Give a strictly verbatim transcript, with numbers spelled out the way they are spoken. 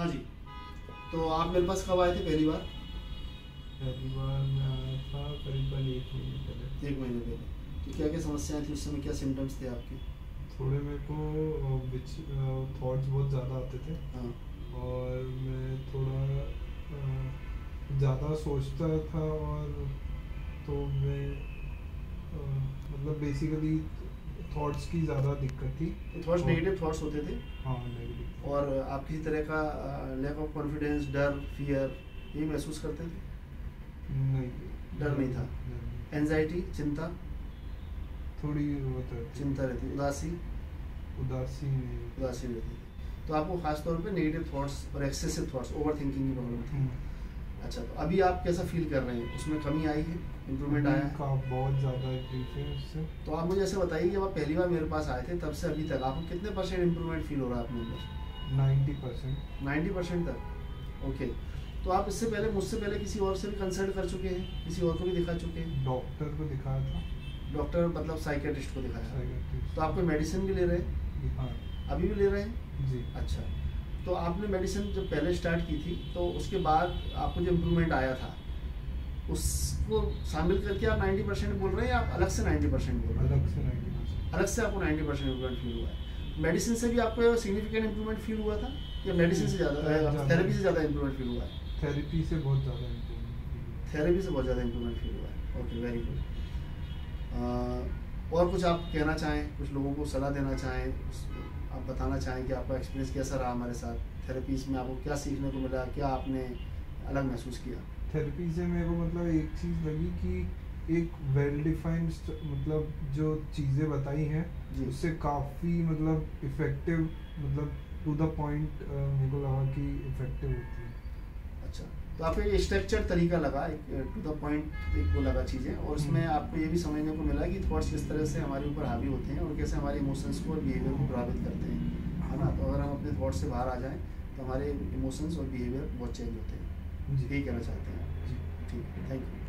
हाँ जी। तो आप मेरे पास कब आए थे पहली बार? पहली बार मैं आया था करीबन एक महीने पहले। एक महीने पहले। तो क्या क्या समस्याएं थी उस समय, क्या सिम्टम्स थे आपके? थोड़े मेरे को थॉट्स बहुत ज़्यादा आते थे। हाँ। और मैं थोड़ा ज़्यादा सोचता था और तो मैं आ, मतलब बेसिकली थॉट्स की ज़्यादा दिक्कत थी। थॉट्स नेगेटिव थॉट्स होते थे। हाँ, नेगेटिव। और आप किसी तरह का लैक ऑफ कॉन्फिडेंस, डर, फियर ये महसूस करते थे? नहीं, डर नहीं था। एंजाइटी, चिंता थोड़ी होता है, चिंता रहती। उदासी? उदासी नहीं, उदासी नहीं रहती। तो आपको खासतौर पे नेगेटिव थॉट्स और एक्सेसिव थॉट्स, ओवर थिंकिंग की प्रॉब्लम थी। अच्छा, तो अभी आप कैसा फील कर रहे हैं? उसमें कमी आई है, इम्प्रूवमेंट आया है? बहुत ज़्यादा डिफरेंस है। तो आप मुझे ऐसे बताइए कि आप पहली बार मेरे पास आए थे तब से अभी तक आपको कितने परसेंट इम्प्रूवमेंट फील हो रहा है अपने अंदर? नाइन्टी परसेंट नाइन्टी परसेंट तक। ओके, तो आप इससे पहले मुझसे पहले किसी और से भी कंसल्ट कर चुके हैं? किसी और को भी दिखा चुके हैं? डॉक्टर को दिखाया था। डॉक्टर मतलब साइकेट्रिस्ट को दिखाया? तो आपको मेडिसिन भी ले रहे हैं? हाँ। अभी भी ले रहे हैं? जी। अच्छा, तो आपने मेडिसिन जब पहले स्टार्ट की थी तो उसके बाद आपको जो इम्प्रूवमेंट आया था उसको शामिल करके आप नाइन्टी परसेंट बोल रहे हैं या आप अलग से नाइन्टी परसेंट बोल रहे हैं? अलग से नाइन्टी परसेंट अलग से आपको नाइन्टी परसेंट इम्प्रूवमेंट फील हुआ है। मेडिसिन से भी आपको सिग्निफिकेंट इम्प्रूवमेंट फील हुआ था या मेडिसिन से ज़्यादा? थेरेपी से ज़्यादा इम्प्रूवमेंट फील हुआ है। थेरेपी से बहुत ज़्यादा इम्प्रूवमेंट थेरेपी से बहुत ज़्यादा इम्प्रूवमेंट फील हुआ है। Okay, very good. और कुछ आप कहना चाहें, कुछ लोगों को सलाह देना चाहें, आप बताना चाहें कि आपका एक्सपीरियंस कैसा रहा हमारे साथ? थेरेपीज में आपको क्या सीखने को मिला, क्या आपने अलग महसूस किया? थेरेपी से मेरे को मतलब एक चीज़ लगी कि एक वेल डिफाइंड मतलब जो चीज़ें बताई हैं उससे काफ़ी मतलब इफ़ेक्टिव, मतलब टू द पॉइंट मेरे को लगा कि इफ़ेक्टिव होती है। अच्छा, तो आपको एक स्ट्रक्चर तरीका लगा, एक टू द पॉइंट एक वो लगा चीज़ें, और उसमें आपको ये भी समझने को मिला कि थॉट्स किस तरह से हमारे ऊपर हावी होते हैं और कैसे हमारे इमोशंस को और बिहेवियर को प्रभावित करते हैं, है ना? तो अगर हम अपने थॉट्स से बाहर आ जाएँ तो हमारे इमोशंस और बिहेवियर बहुत चेंज होते हैं। यही कहना चाहते हैं। ठीक, थैंक यू।